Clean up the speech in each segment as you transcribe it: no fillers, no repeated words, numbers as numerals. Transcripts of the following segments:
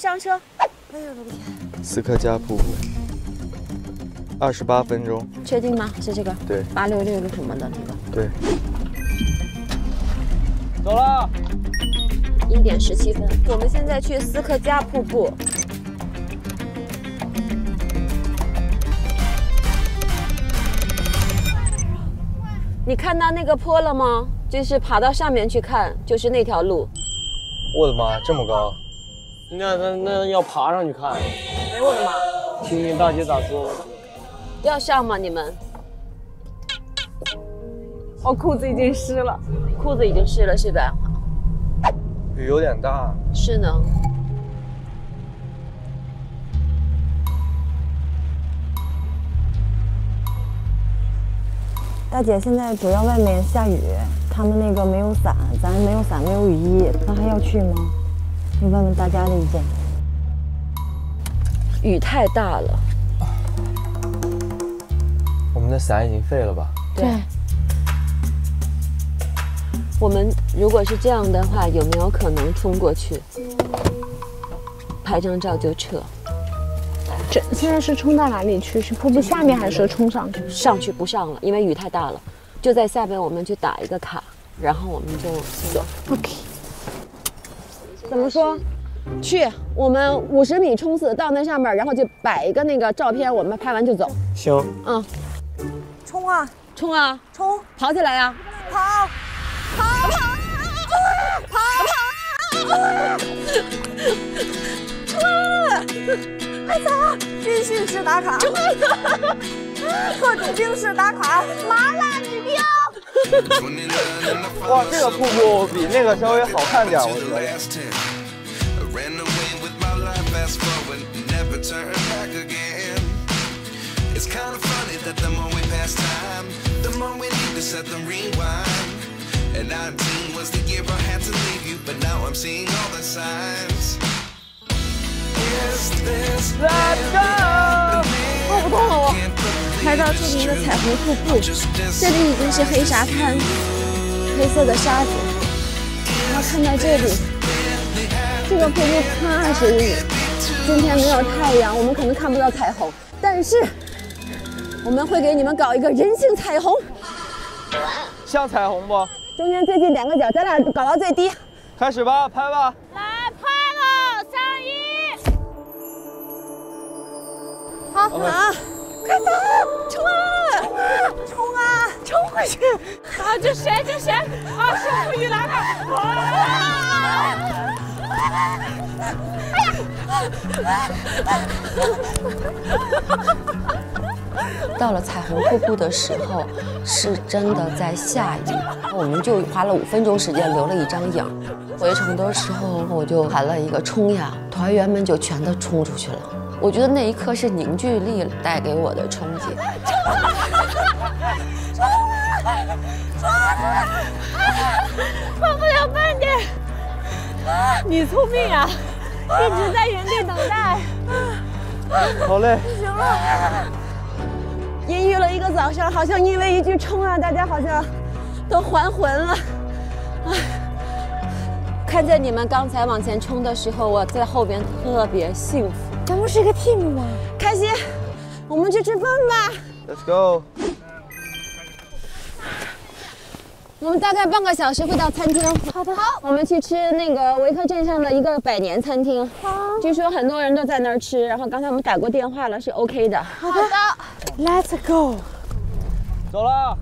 上车。哎呦我的天！斯科加瀑布，28分钟。确定吗？是这个？对。866个什么的那个？对。走了。1点17分，我们现在去斯科加瀑布。 你看到那个坡了吗？就是爬到上面去看，就是那条路。我的妈，这么高！那要爬上去看。哎，我的妈！听听大姐咋说。要上吗？你们？哦，裤子已经湿了。裤子已经湿了是吧？雨有点大。是呢。大姐，现在主要外面下雨，他们那个没有伞，咱没有伞，没有雨衣，那还要去吗？你问问大家的意见。雨太大了，我们的伞已经废了吧？对。我们如果是这样的话，有没有可能冲过去？拍张照就撤。 这现在是冲到哪里去？是瀑布下面还是冲上去？上去不上了，因为雨太大了。就在下边，我们去打一个卡，然后我们就走。OK。怎么说？去，我们50米冲刺到那上面，然后就摆一个那个照片，我们拍完就走。行。嗯。冲啊！冲啊！冲！跑起来呀！跑！跑！跑！跑！ 快走！军训式打卡，特种兵式打卡，麻辣女兵。哇，这个瀑布比那个稍微好看点，我觉得。 够不够了我？拍到著名的彩虹瀑布，这里已经是黑沙滩，黑色的沙子。然后看到这里，这个瀑布宽20米。今天没有太阳，我们可能看不到彩虹，但是我们会给你们搞一个人性彩虹。像彩虹不？中间最近2个角，咱俩搞到最低。开始吧，拍吧。来拍喽，3、1。 好，快走，冲啊！冲啊！冲回去！啊，这谁？这谁？啊，是吴雨兰的！哎呀！到了彩虹瀑布的时候，是真的在下雨，我们就花了5分钟时间留了1张影。回成都的时候，我就喊了一个冲呀，团员们就全都冲出去了。 我觉得那一刻是凝聚力带给我的冲击。跑不了半点，你聪明啊，一直在原地等待。好嘞，不行了。阴郁了一个早上，好像因为一句冲啊，大家好像都还魂了。看见你们刚才往前冲的时候，我在后边特别幸福。 咱们是个 team 嘛，开心，我们去吃饭吧。Let's go。我们大概半个小时会到餐厅。好的，好，我们去吃那个维克镇上的一个百年餐厅。好，据说很多人都在那儿吃。然后刚才我们打过电话了，是 OK 的。好的 ，Let's go。走了。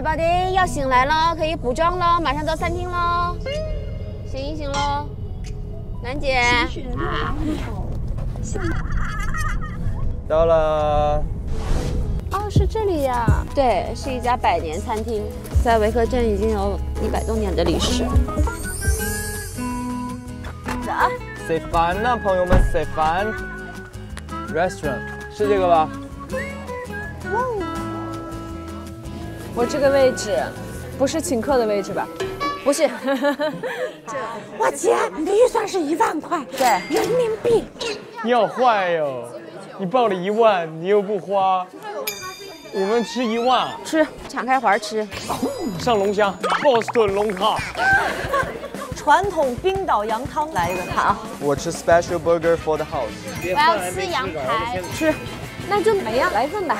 Everybody 要醒来了，可以补妆了，马上到餐厅了，醒一醒喽，楠姐。到了。哦，是这里呀。对，是一家百年餐厅，在维克镇已经有100多年的历史。走。谁烦呢，朋友们？谁烦 ？Restaurant 是这个吧？我这个位置不是请客的位置吧？不是。我姐，你的预算是1万块，对，人民币。你好坏哟！你报了1万，你又不花。我们吃1万。吃，敞开怀吃。上龙虾，波士顿龙卡。传统冰岛羊汤，来一个好。我吃 special burger for the house。我要吃羊排。吃，那就没呀，来份吧。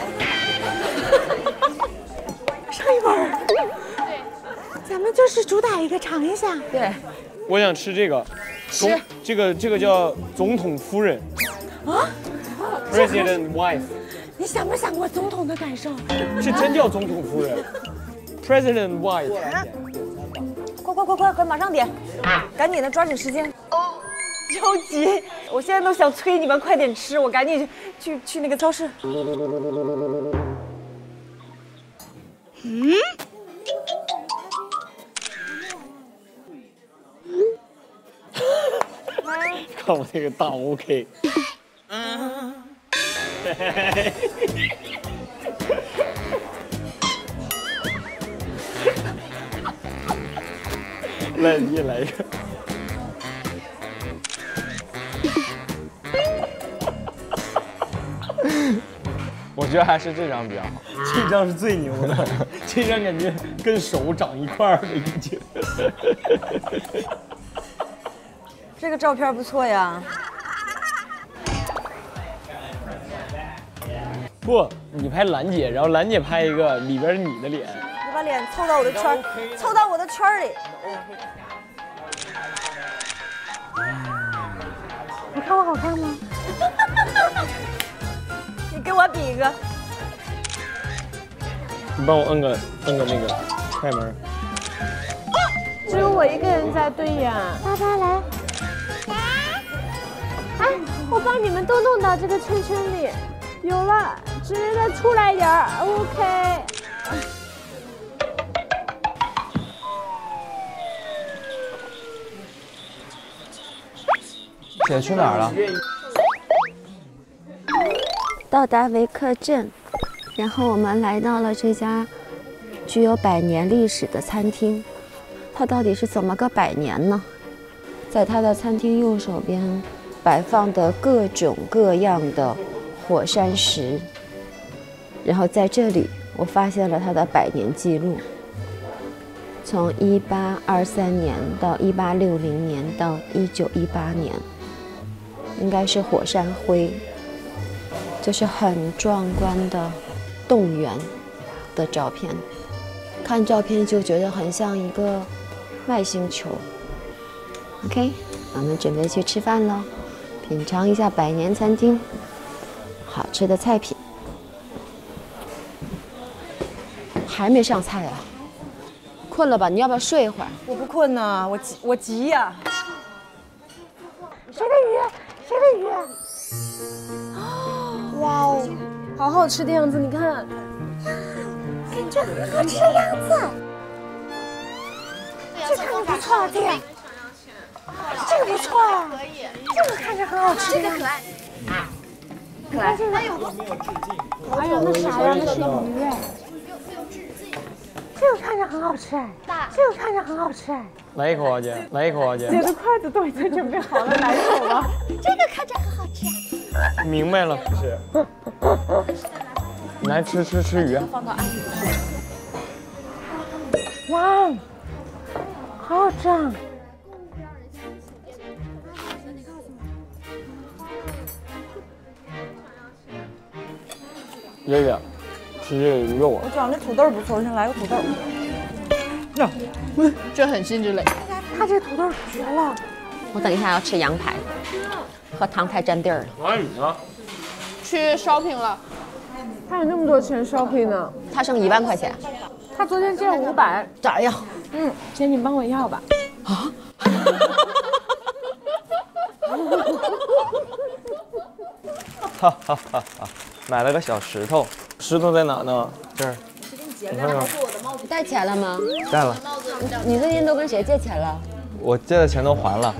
上一碗。对，咱们就是主打一个，尝一下。对，我想吃这个。吃，这个叫总统夫人。啊 ？President wife。你想没想过总统的感受？是真叫总统夫人。President wife。快，马上点！赶紧的，抓紧时间。哦，着急！我现在都想催你们快点吃，我赶紧去那个超市。嗯？看我这个大 OK。嗯。来，你也来一个。我觉得还是这张比较好，这张是最牛的，这张感觉跟手长一块儿了已经。这个照片不错呀。不，你拍兰姐，然后兰姐拍一个，里边是你的脸。你把脸凑到我的圈，凑到我的圈里。 你看我好看吗？你跟我比一个。你帮我摁个那个开门。只有我一个人在对呀。爸爸来。哎，我把你们都弄到这个圈圈里，有了，直接再出来一点儿 ，OK。 姐去哪儿了？到达维克镇，然后我们来到了这家具有100年历史的餐厅。它到底是怎么个100年呢？在它的餐厅右手边摆放的各种各样的火山石，然后在这里我发现了它的100年记录，从1823年到1860年到1918年。 应该是火山灰，就是很壮观的动员的照片。看照片就觉得很像一个外星球。OK， 我们准备去吃饭喽，品尝一下100年餐厅好吃的菜品。还没上菜啊？困了吧？你要不要睡一会儿？我不困呐，我急呀。谁的鱼？ 谁的鱼？哇哦，好好吃的样子，你看，感觉很好吃的样子。这个不错，啊，对，这个不错啊，这个看着很好吃，这个可爱，可爱。哎呦，哎呀，那啥呀，那是鱼哎。这个看着很好吃，这个看着很好吃。 来一口啊，姐！来一口啊，姐！姐的筷子都已经准备好了，来一口吧。这个看着很好吃。明白了，是。来吃鱼。放到安全。哇，好好吃啊！爷爷，吃这个鱼肉啊！我讲这土豆不错，我先来个土豆。 这很辛之类，他这土豆绝了！我等一下要吃羊排，和糖太占地儿了。哪里呢？去 shopping 了。他有那么多钱 shopping 呢？他剩1万块钱。他昨天借500，咋样？嗯，姐你帮我要吧。啊！哈哈哈哈！买了个小石头，石头在哪呢？这儿。 你带钱了吗？带了。你最近都跟谁借钱了？我借的钱都还了。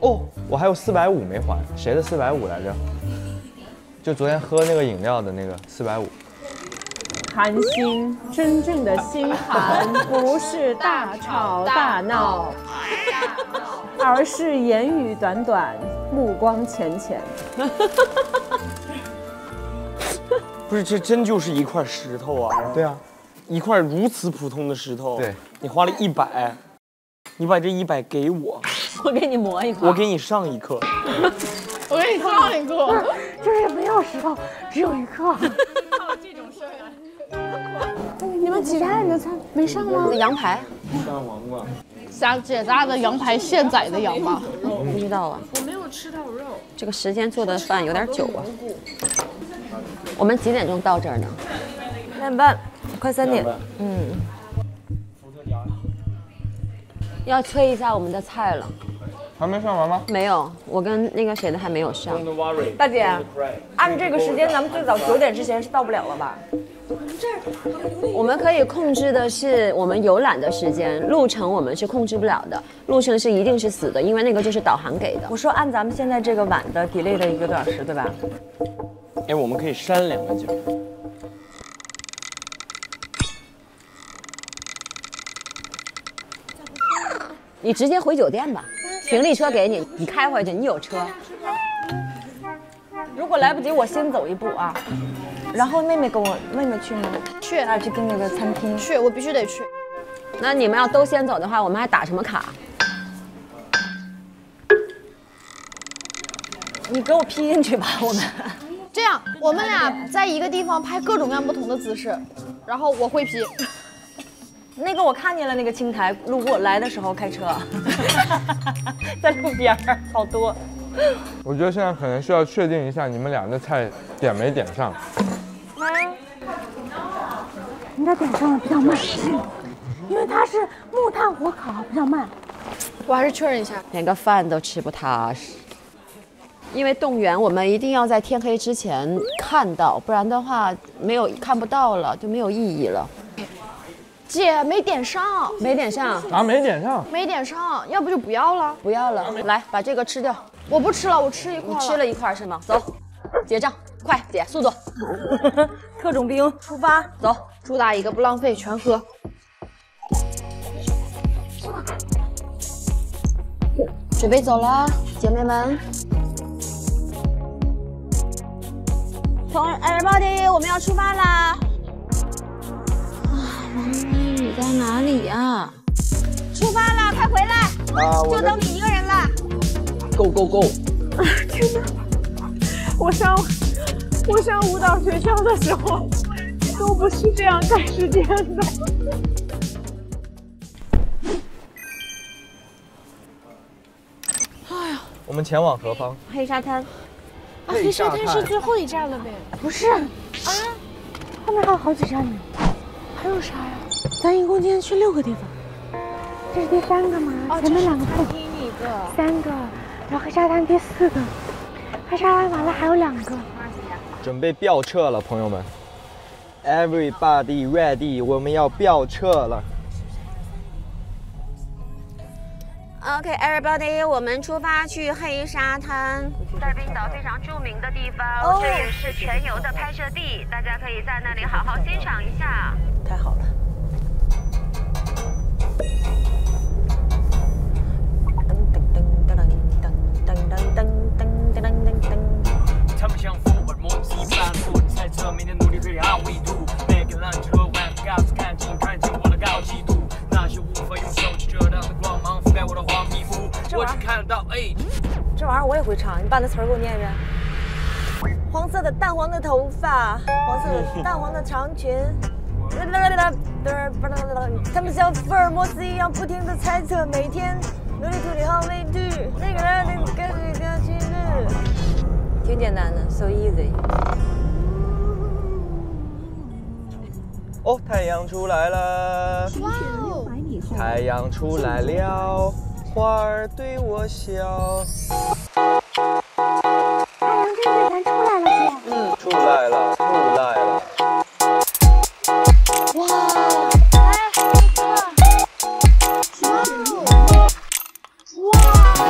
哦，我还有450没还，谁的450来着？就昨天喝那个饮料的那个450。寒心，真正的心寒不是大吵大闹，而是言语短短，目光浅浅。不是，这真就是一块石头啊！对啊，一块如此普通的石头，对，你花了100，你把这100给我，我给你磨一块，我给你上一课。我给你上一课，就是没有石头，只有一课。这种事儿，你们其他人的菜没上吗？羊排、上黄瓜、虾姐炸的羊排，现宰的羊吧？不知道啊，我没有吃到肉。这个时间做的饭有点久啊。我们几点钟到这儿呢？2点半，快3点。嗯。要催一下我们的菜了。 还没上完吗？没有，我跟那个谁的还没有上。大姐，按这个时间，咱们最早9点之前是到不了了吧？我们可以控制的是我们游览的时间，路程我们是控制不了的，路程是一定是死的，因为那个就是导航给的。我说按咱们现在这个晚的 delay 的1个多小时，对吧？哎，我们可以删2个角。 你直接回酒店吧，行李车给你，你开回去，你有车。如果来不及，我先走一步啊。然后妹妹跟我，妹妹去吗？去，那去跟那个餐厅。去，我必须得去。那你们要都先走的话，我们还打什么卡？你给我 P 进去吧，我们。这样，我们俩在一个地方拍各种各样不同的姿势，然后我会 P。 那个我看见了，那个青苔，路过来的时候开车，在路边儿好多。我觉得现在可能需要确定一下你们俩的菜点没点上。你的点上的比较慢，因为它是木炭火烤，比较慢。我还是确认一下，连个饭都吃不踏实。因为动员我们一定要在天黑之前看到，不然的话没有看不到了就没有意义了。 姐没点上，没点上啊，没点上，没点上，要不就不要了，不要了，来把这个吃掉，我不吃了，我吃一块，你吃了一块是吗？走，结账，快，姐速度，特种兵出发，走，主打一个不浪费，全喝。准备走了，姐妹们，从everybody，我们要出发啦！ 你在哪里呀？出发了，快回来！啊，就等你一个人了。Go go go！ 天哪！我上舞蹈学校的时候都不是这样赶时间的。哎呀！我们前往何方？黑沙滩。啊，黑沙滩是最后一站了呗？不是啊，后面还有好几站呢。还有啥呀？ 咱一共今天去6个地方，这是第3个吗？哦，前面2个餐厅1个，3个，然后黑沙滩第4个，黑沙滩完了还有2个。准备飙车了，朋友们 ，Everybody ready， 我们要飙车了。OK，Everybody， 我们出发去黑沙滩，在冰岛非常著名的地方，这也是全游的拍摄地，大家可以在那里好好欣赏一下。太好了。 这玩意儿我也会唱，你把那词儿给我念一遍。黄色的淡黄的头发，黄色的淡黄的长裙。 他们像福尔摩斯一样不停地猜测，每天努力处理好畏惧。那个人得跟谁跟谁去？挺简单的 ，so easy。哦，太阳出来了！哇哦！太阳出来了，花儿对我笑。太阳真的咱出来了，姐。嗯，出来了，出来了。 哇！哎，哇！哇！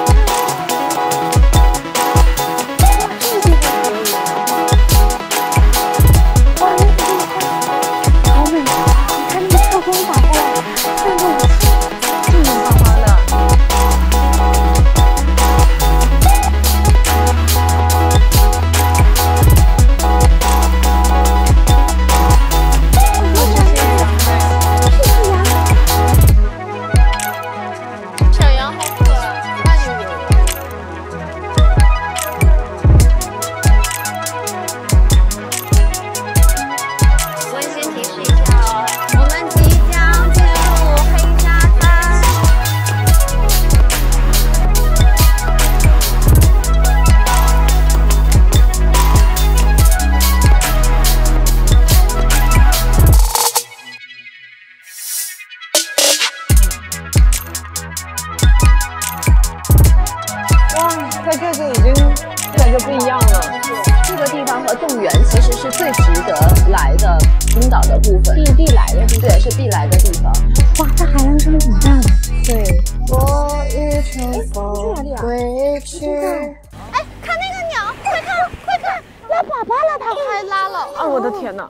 它这个已经感觉不一样了。这个地方和动员其实是最值得来的冰岛的部分，必来的地方，对，是必来的地方。哇，这海洋真的挺大的。对。我欲乘风归去。哎，看那个鸟，快看，快看，拉粑粑了，它还拉了。啊，我的天哪！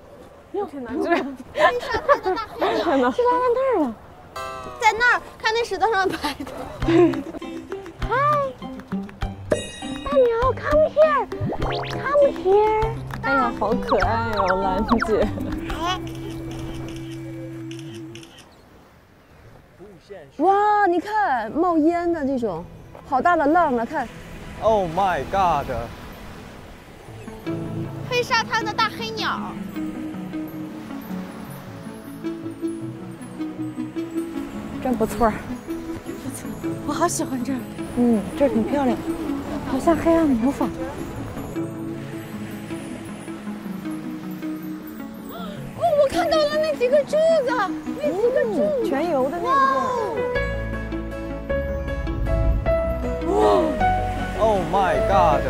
我天哪，这沙滩的大黑鸟，去拉到那儿了。 在那儿看那石头上摆的。嗨，大鸟 ，come here，come here。哎呀，好可爱哦，兰姐。哇，你看冒烟的这种，好大的浪啊！看。Oh my god！ 黑沙滩的大黑鸟。 真不错，我好喜欢这儿。嗯，这儿挺漂亮，好像黑暗魔法。哦，我看到了那几个柱子，那几个柱子，全游的那个。哇 ！Oh my god！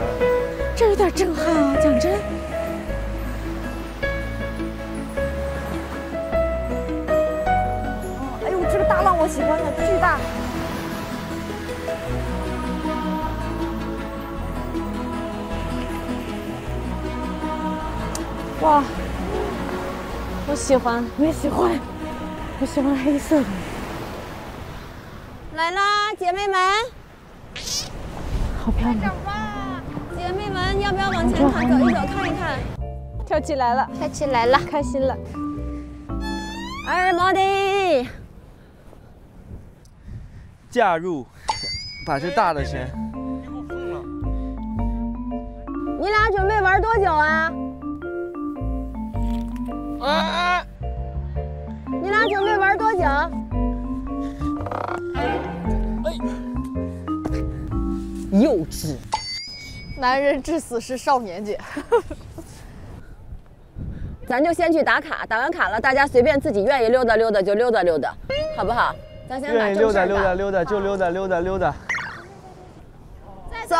这有点震撼啊，讲真。 我喜欢的巨大，哇！我喜欢，我也喜欢，我喜欢黑色的。来啦，姐妹们！好漂亮！姐妹们，要不要往前走一走，看一看？跳起来了，跳起来了，开心了 ！Everybody！ 嫁入，把这大的先。你俩准备玩多久啊？啊！你俩准备玩多久？幼稚。男人至死是少年节。咱就先去打卡，打完卡了，大家随便自己愿意溜达溜达就溜达溜达，好不好？ 愿意溜达溜达溜达就溜达溜达溜达，走，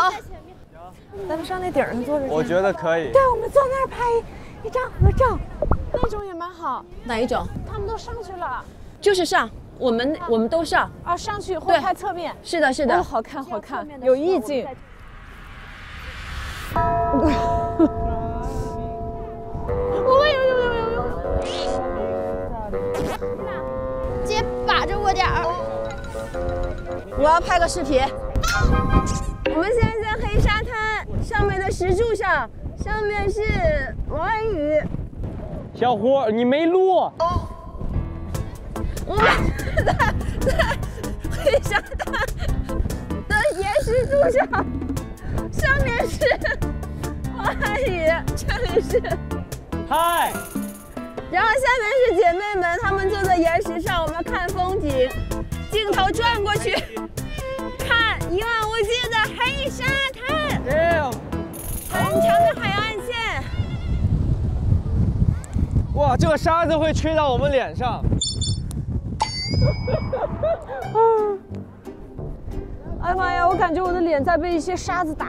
咱们上那顶上坐着。我觉得可以。对，我们坐那儿拍一张合照，那种也蛮好。哪一种？他们都上去了。就是上，我们都上。啊，上去以后拍侧面。是的，是的。好看，好看，有意境。我有。 姐把着我点儿，我要拍个视频。我们现在在黑沙滩上面的石柱上，上面是王安宇。小胡，你没录。哦、我们在黑沙滩的岩石柱上，上面是王安宇，这里是。嗨。 然后下面是姐妹们，她们坐在岩石上，我们看风景，镜头转过去，看一望无际的黑沙滩，很长的海岸线。哇，这个沙子会吹到我们脸上。哎妈呀，我感觉我的脸在被一些沙子打。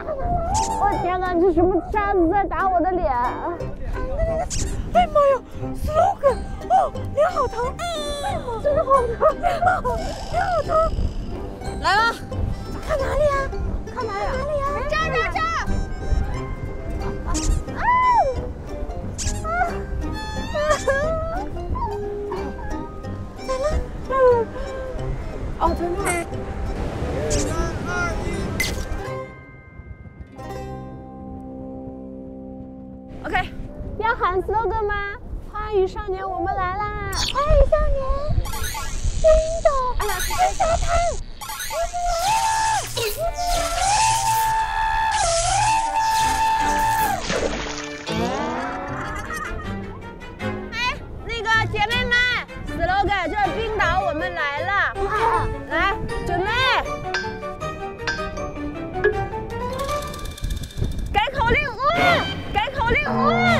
我天哪，这什么沙子在打我的脸？ 哎妈呀 ，slogan 哦，脸好疼，真的好疼，脸好疼。来吧，看哪里啊？看哪里啊？这儿。来了，哦，真的。OK。 要喊 slogan 吗？花语少年，我们来啦！花语少年，冰岛，哎呀，黑沙滩，哎，那个姐妹们 ，slogan 这是冰岛，我们来了，来，准备，改口令，哇，改口令，哇。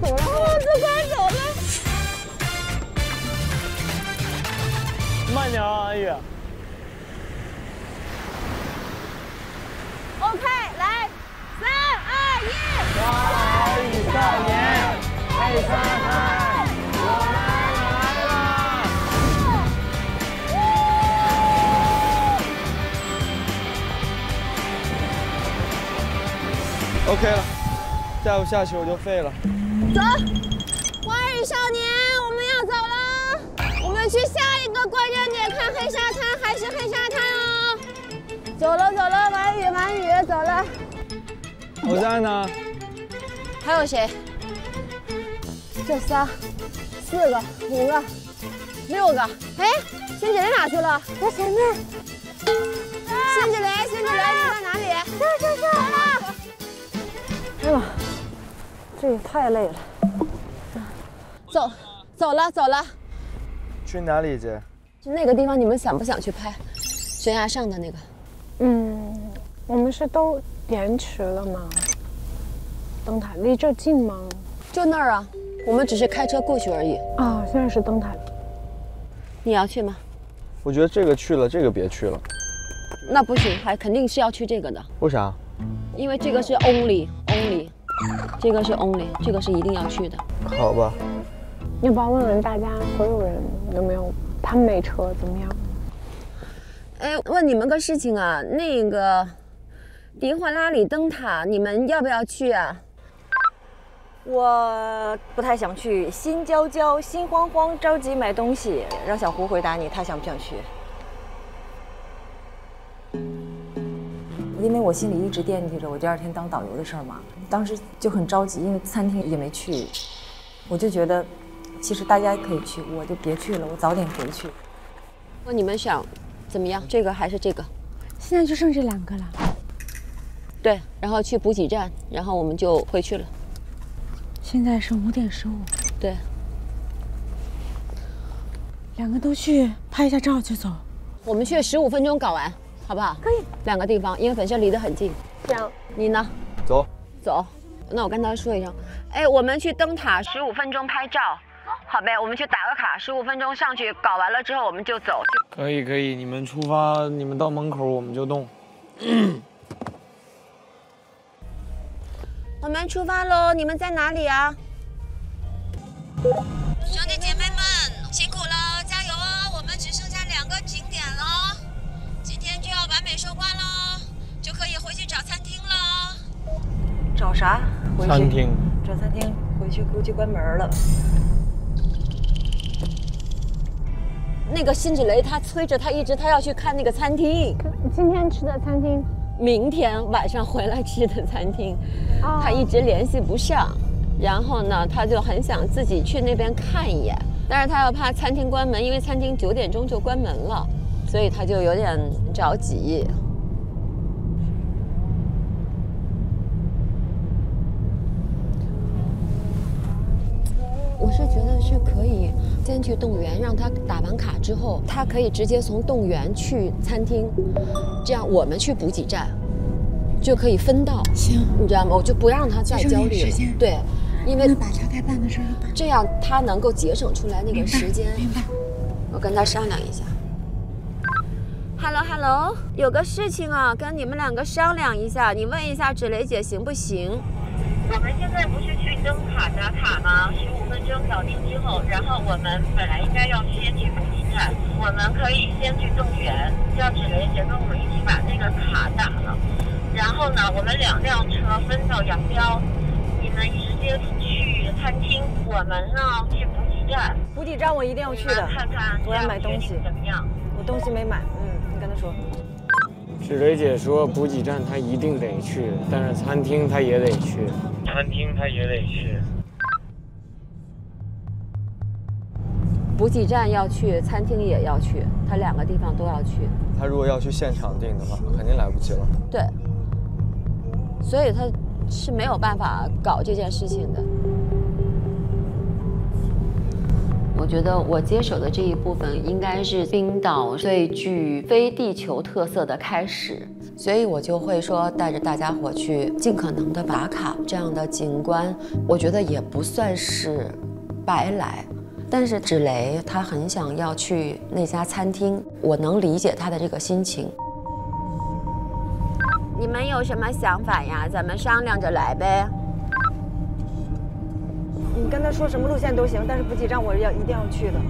怎么了？我都快走了。娘，哎呀 ！OK， 来，3、2、1， 花儿与少年，爱上海，我们来了。OK 了，再不下去我就废了。走，花儿与少年，我们要走了。 我们去下一个观战点，看黑沙滩还是黑沙滩哦。走了走了，满宇满宇走了。我在呢。还有谁？这仨，4个、5个、6个。哎，辛芷蕾哪去了？在前面。辛芷蕾，辛芷蕾，你在哪里？这。哎呀，这也太累了。走了。 去哪里姐？就那个地方，你们想不想去拍？悬崖上的那个。嗯，我们是都延迟了吗？灯塔离这近吗？就那儿啊，我们只是开车过去而已。啊，现在是灯塔。你要去吗？我觉得这个去了，这个别去了。那不行，还肯定是要去这个的。为啥？因为这个是 only， 这个是 only， 这个是一定要去的。好吧。 要不要问问大家所有人有没有他们没车怎么样？哎，问你们个事情啊，那个迪化拉里灯塔你们要不要去啊？我不太想去，心焦焦、心慌慌，着急买东西。让小胡回答你，他想不想去？因为我心里一直惦记着我第二天当导游的事儿嘛，当时就很着急，因为餐厅也没去，我就觉得。 其实大家可以去，我就别去了，我早点回去。那你们想怎么样？这个还是这个？现在就剩这2个了。对，然后去补给站，然后我们就回去了。现在是5:15。对，2个都去拍一下照就走。我们去15分钟搞完，好不好？可以。2个地方，因为本身离得很近。行。你呢？走。走。那我跟他说一声，哎，我们去灯塔15分钟拍照。 好呗，我们去打个卡，15分钟上去搞完了之后我们就走。可以可以，你们出发，你们到门口我们就动。我们出发喽！你们在哪里啊？兄弟姐妹们辛苦了，加油哦！我们只剩下2个景点喽，今天就要完美收官喽，就可以回去找餐厅喽。找啥？回去餐厅。找餐厅，回去估计关门了。 那个辛芷蕾，她催着她一直，她要去看那个餐厅。今天吃的餐厅，明天晚上回来吃的餐厅，她一直联系不上。然后呢，她就很想自己去那边看一眼，但是她又怕餐厅关门，因为餐厅9点钟就关门了，所以她就有点着急。我是觉得是可以。 先去动物园，让他打完卡之后，他可以直接从动物园去餐厅，这样我们去补给站，就可以分到。行，你知道吗？我就不让他再焦虑了。对，因为把他该办的事儿办。这样他能够节省出来那个时间。明白。我跟他商量一下。Hello， 有个事情啊，跟你们2个商量一下，你问一下芷蕾姐行不行？ 我们现在不是去灯塔打卡吗？15分钟搞定之后，然后我们本来应该要先去补给站，我们可以先去动物园，叫芷蕾姐跟我们一起把那个卡打了。然后呢，我们2辆车分道扬镳，你们直接去餐厅，我们呢去补给站。补给站我一定要去的，看看我要买东西怎么样？我东西没买，你跟他说。 芷蕾姐说补给站她一定得去，但是餐厅她也得去，补给站要去，餐厅也要去，她2个地方都要去。她如果要去现场订的话，肯定来不及了。对，所以她是没有办法搞这件事情的。我觉得我接手的这一部分应该是冰岛最具非地球特色的开始，所以我就会说带着大家伙去尽可能的打卡这样的景观，我觉得也不算是白来。但是芷蕾她很想要去那家餐厅，我能理解她的这个心情。你们有什么想法呀？咱们商量着来呗。你跟他说什么路线都行，但是补给站我一定要去的。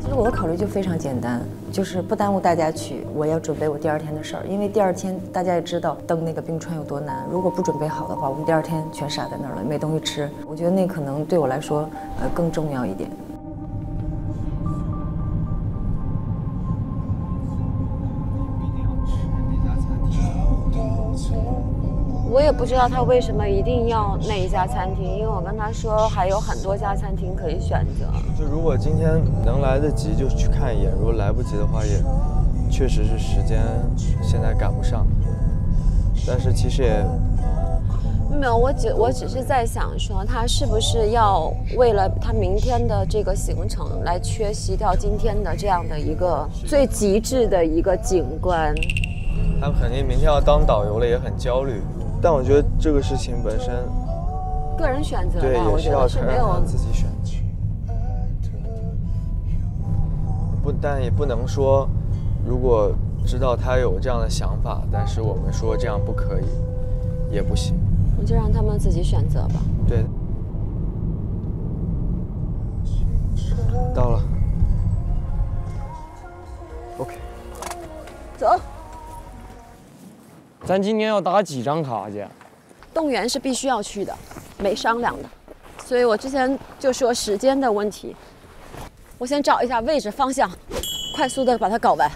其实我的考虑就非常简单，就是不耽误大家去，我要准备我第二天的事儿。因为第二天大家也知道登那个冰川有多难，如果不准备好的话，我们第二天全傻在那儿了，没东西吃。我觉得那可能对我来说，更重要一点。 我也不知道他为什么一定要那一家餐厅，因为我跟他说还有很多家餐厅可以选择。就如果今天能来得及就去看一眼，如果来不及的话也确实是时间现在赶不上。但是其实也没有，我只是在想说，他是不是要为了他明天的这个行程来缺席掉今天的这样的一个最极致的一个景观？他们肯定明天要当导游了，也很焦虑。 但我觉得这个事情本身，个人选择吧，我觉得是没有自己选择。但也不能说，如果知道他有这样的想法，但是我们说这样不可以，也不行。我就让他们自己选择吧。对。到了。OK。走。 咱今天要打几张卡去？动物园是必须要去的，没商量的。所以我之前就说时间的问题，我先找一下位置方向，快速的把它搞完。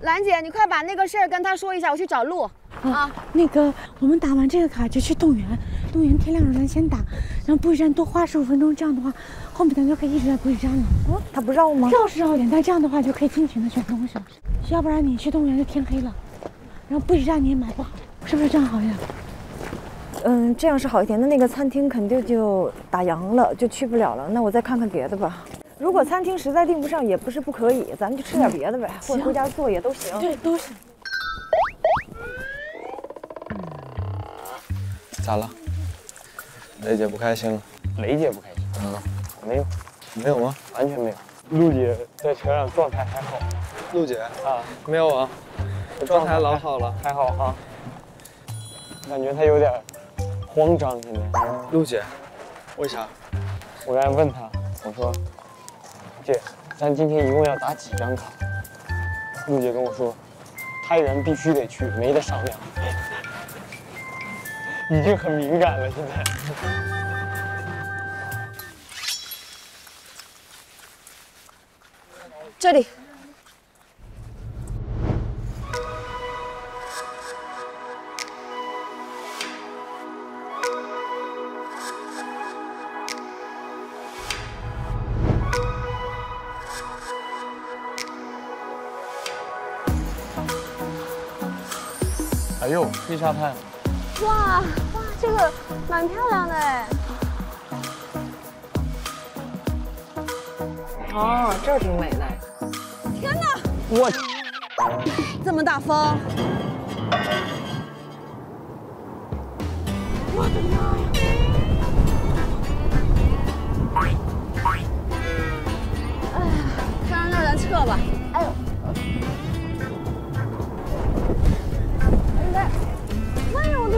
兰姐，你快把那个事儿跟他说一下，我去找路啊。那个，我们打完这个卡就去动物园，动物园天亮了咱先打，然后补给站多花15分钟，这样的话，后面咱就可以一直在补给站了。哦，他不绕吗？绕是绕一点，但这样的话就可以尽情的选东西了，要不然你去动物园就天黑了。 然后补给站你也买不好，是不是这样好呀？嗯，这样是好一点。那个餐厅肯定就打烊了，就去不了了。那我再看看别的吧。如果餐厅实在订不上，也不是不可以，咱们就吃点别的呗，或者回家做也都行。对，都行。咋了？雷姐不开心了？雷姐不开心？嗯，没有，没有吗？完全没有。陆姐在车上状态还好。陆姐啊，没有啊。 状态老好了，还好啊。感觉他有点慌张，现在。陆姐，为啥？我刚才问他，我说：“姐，咱今天一共要打几张卡？”陆姐跟我说：“太原必须得去，没得商量。”已经很敏感了，现在。 这里。 哎呦，黑沙滩！哇哇，这个蛮漂亮的哎。哦，这儿挺美的。天哪！我这么大风！我的妈呀！哎呀，看到那儿咱撤吧。哎呦！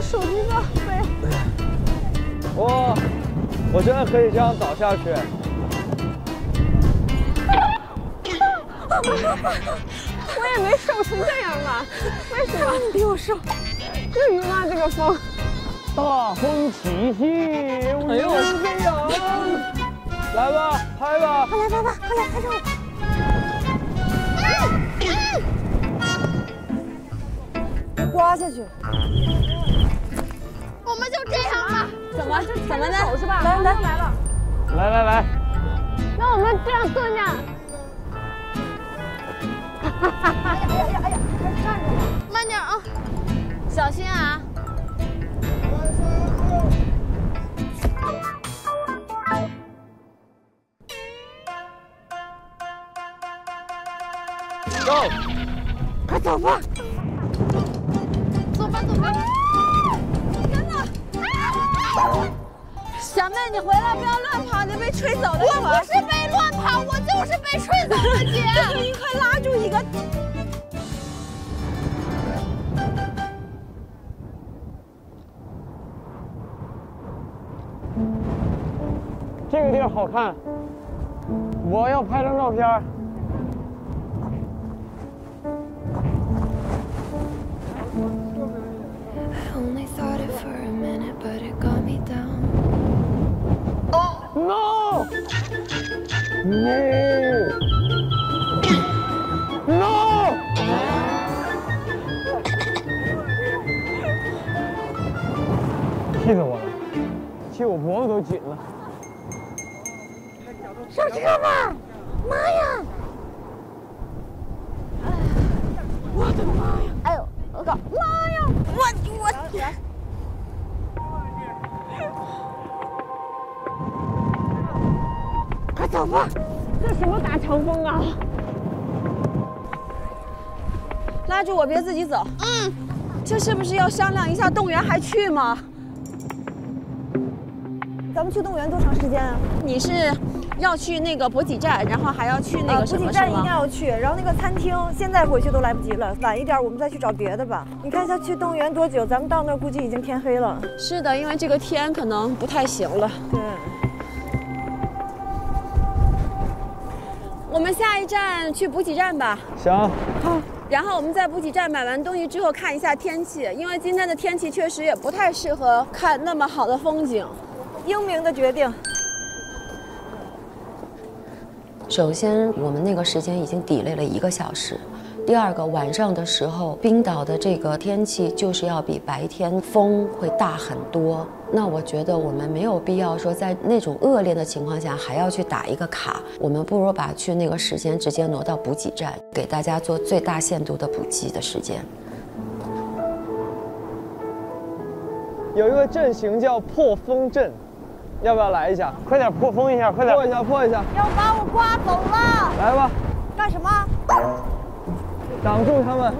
手机报废。我真的可以这样倒下去。我也没瘦成这样吧？为什么你比我瘦？至于吗？这个风。大风习习，哎呦，飞扬！来吧，拍吧！快来拍吧，快来拍照！刮下去。 我们就这样吧，怎么的？来，那我们这样蹲着。哎呀，站着吧，慢点啊，小心啊。Go， 快走吧，走吧。小妹，你回来不要乱跑，你被吹走了。我不是被乱跑，我就是被吹走了，姐。你快拉住一个。这个地儿好看，我要拍张照片。 No! No! No! 气死我了，气我脖子都紧了。上车吧！妈呀！哎，我的妈呀！哎呦，我靠！妈呀！我。 走吧，这什么大长风啊！拉住我，别自己走。嗯，这是不是要商量一下动物园还去吗？咱们去动物园多长时间啊？你是要去那个补给站，然后还要去那个什么？补给站一定要去，然后那个餐厅现在回去都来不及了，晚一点我们再去找别的吧。你看一下去动物园多久？咱们到那儿估计已经天黑了。是的，因为这个天可能不太行了。对。 我们下一站去补给站吧。行。好。然后我们在补给站买完东西之后看一下天气，因为今天的天气确实也不太适合看那么好的风景。英明的决定。首先，我们那个时间已经delay了1个小时。第二个，晚上的时候，冰岛的这个天气就是要比白天风会大很多。那我觉得我们没有必要说在那种恶劣的情况下还要去打一个卡，我们不如把去那个时间直接挪到补给站，给大家做最大限度的补给的时间。有一个阵型叫破风阵，要不要来一下？快点破风一下，快点破一下，破一下！要把我刮走了！来吧！干什么？ 挡住他们！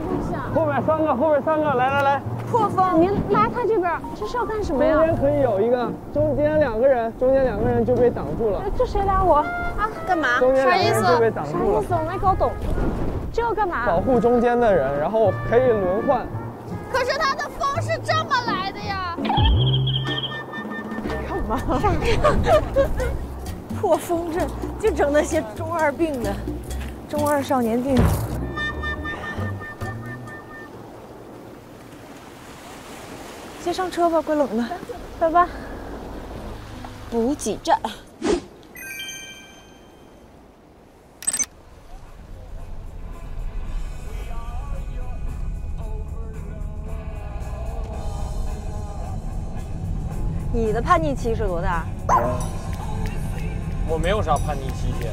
后面3个，后面3个，来来来！破风，您拉他这边，这是要干什么呀？中间可以有一个，中间2个人，中间2个人就被挡住了。这谁拉我啊？干嘛？中间2个人就被挡住了。啥意思？我没搞懂。这要干嘛？保护中间的人，然后可以轮换。可是他的风是这么来的呀！干嘛？破风阵就整那些中二病的，中二少年病。 先上车吧，怪冷的。拜拜。补给站。你的叛逆期是多大？我没有啥叛逆期限，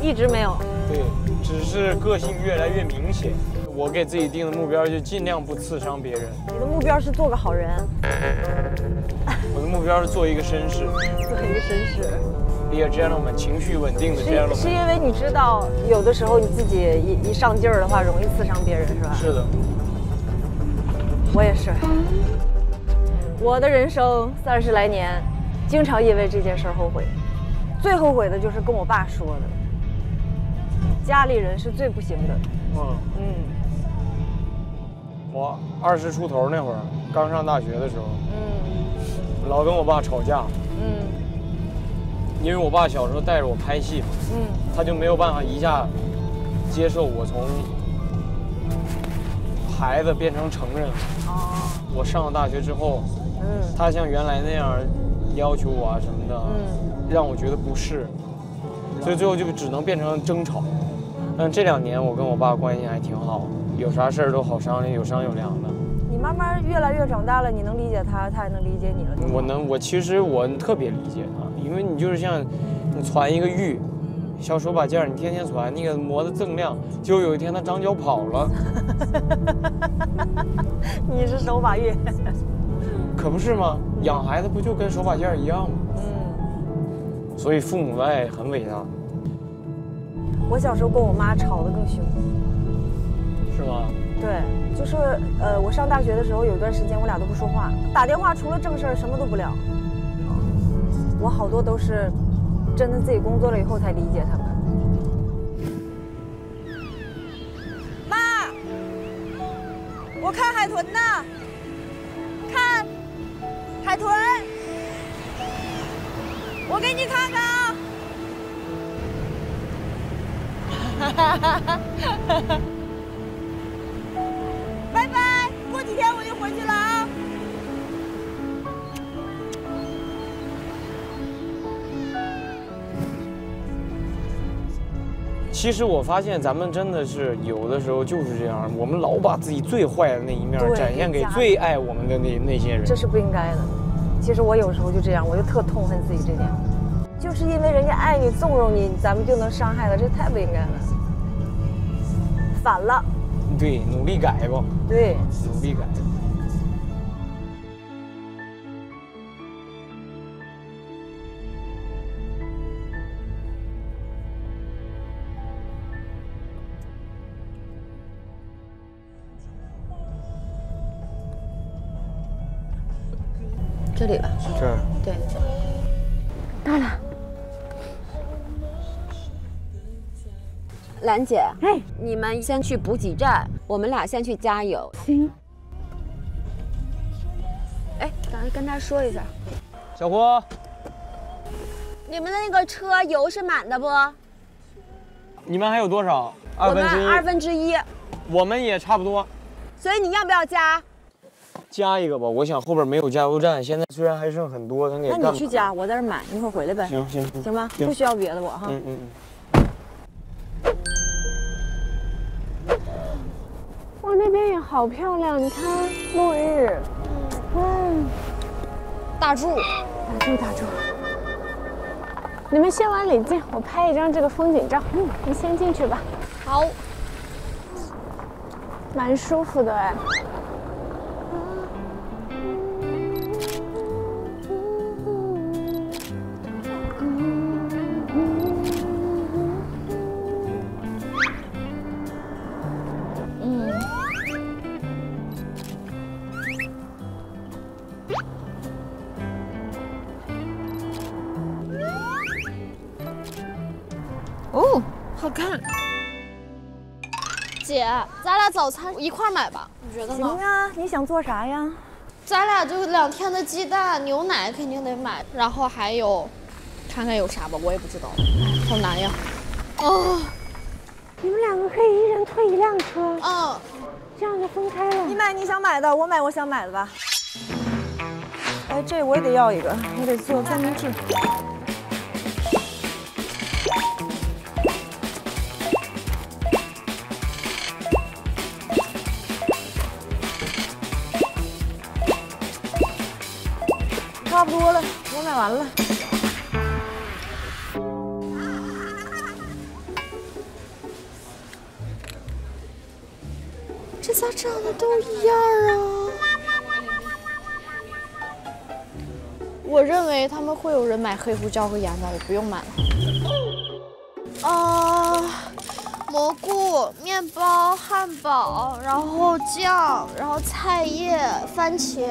一直没有。对，只是个性越来越明显。 我给自己定的目标就尽量不刺伤别人。你的目标是做个好人。我的目标是做一个绅士。做一个绅士。Be a gentleman， 情绪稳定的 gentleman。是因为你知道，有的时候你自己一上劲儿的话，容易刺伤别人，是吧？是的。我也是。我的人生30来年，经常因为这件事儿后悔。最后悔的就是跟我爸说的。家里人是最不行的。嗯嗯。 我20出头那会儿，刚上大学的时候，嗯，老跟我爸吵架，嗯，因为我爸小时候带着我拍戏嘛，嗯，他就没有办法一下接受我从孩子变成成人。哦，我上了大学之后，嗯，他像原来那样要求我啊什么的，嗯，让我觉得不适，所以最后就只能变成争吵。但这2年我跟我爸关系还挺好。 有啥事儿都好商量，有商有量的。你慢慢越来越长大了，你能理解他，他也能理解你了。我能，其实我特别理解他，因为你就是像你攒一个玉，小手把件儿，你天天攒，那个磨得锃亮，结果有一天他长脚跑了。你是手把玉，可不是吗？养孩子不就跟手把件儿一样吗？嗯。所以父母的爱很伟大。我小时候跟我妈吵得更凶。 是吗？对，就是我上大学的时候有一段时间我俩都不说话，打电话除了正事儿什么都不聊。我好多都是真的自己工作了以后才理解他们。妈，我看海豚呢，看海豚，我给你看看啊。哈哈哈哈哈！拜拜，过几天我就回去了啊。 其实我发现咱们真的是有的时候就是这样，我们老把自己最坏的那一面展现给最爱我们的那些人，这是不应该的。其实我有时候就这样，我就特痛恨自己这点，就是因为人家爱你、纵容你，咱们就能伤害了，这太不应该了。反了，对，努力改吧。对，努力改。 这里吧，这儿对，到了。兰姐，哎，你们先去补给站，我们俩先去加油。行。哎，等下跟他说一下。小胡，你们的那个车油是满的不？你们还有多少？我们二分之一。我们也差不多。所以你要不要加？ 加一个吧，我想后边没有加油站，现在虽然还剩很多，咱给那你去加，我在这买，一会儿回来呗。行行行，行吧，不需要别的我哈。嗯嗯嗯。哇，那边也好漂亮，你看落日，嗯，打住。你们先往里进，我拍一张这个风景照。嗯，你先进去吧。好，蛮舒服的哎。 哦，好看。姐，咱俩早餐一块买吧，你觉得呢？行啊，你想做啥呀？咱俩就2天的鸡蛋、牛奶肯定得买，然后还有，看看有啥吧，我也不知道，好难呀。哦，你们2个可以一人推1辆车。嗯，这样就分开了。你买你想买的，我买我想买的吧。哎，这我也得要一个，我得做三明治。 差不多了，我买完了。这咋长得都一样啊？我认为他们会有人买黑胡椒和盐的，我不用买了。啊，蘑菇、面包、汉堡，然后酱，然后菜叶、番茄。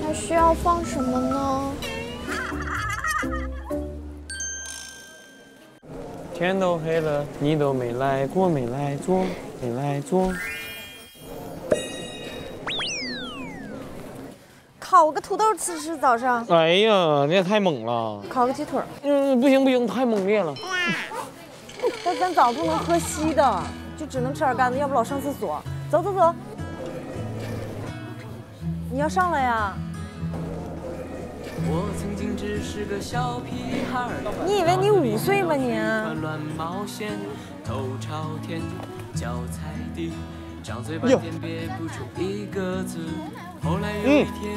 还需要放什么呢？天都黑了，你都没来过，没来坐。烤个土豆吃吃早上。哎呀，你也太猛了！烤个鸡腿。嗯，不行，太猛烈了。但咱早不能喝稀的，就只能吃点干的，要不老上厕所。走，你要上来呀！ 我曾经只是个小屁孩，你以为你5岁吗你？嗯，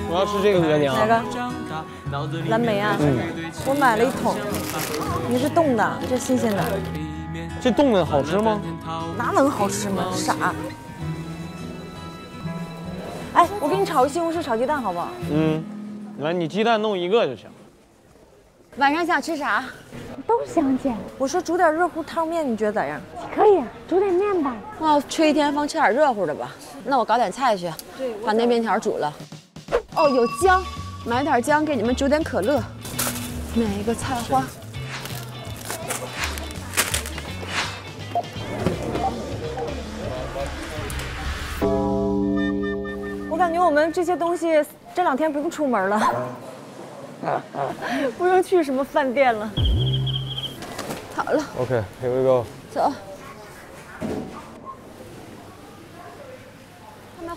我要吃这个鹅娘。哪个？蓝莓啊。嗯。我买了一桶，你是冻的，这新鲜的。这冻的好吃吗？哪能好吃吗？傻。 哎，我给你炒个西红柿炒鸡蛋，好不好？嗯，来，你鸡蛋弄1个就行。晚上想吃啥？都想姐。我说煮点热乎汤面，你觉得咋样？可以，煮点面吧。啊，吹一天风，吃点热乎的吧。那我搞点菜去，把那面条煮了。哦，有姜，买点姜，给你们煮点可乐，买一个菜花。我感觉我们这些东西这两天不用出门了，不用去什么饭店了。好了 ，OK， here we go， 走。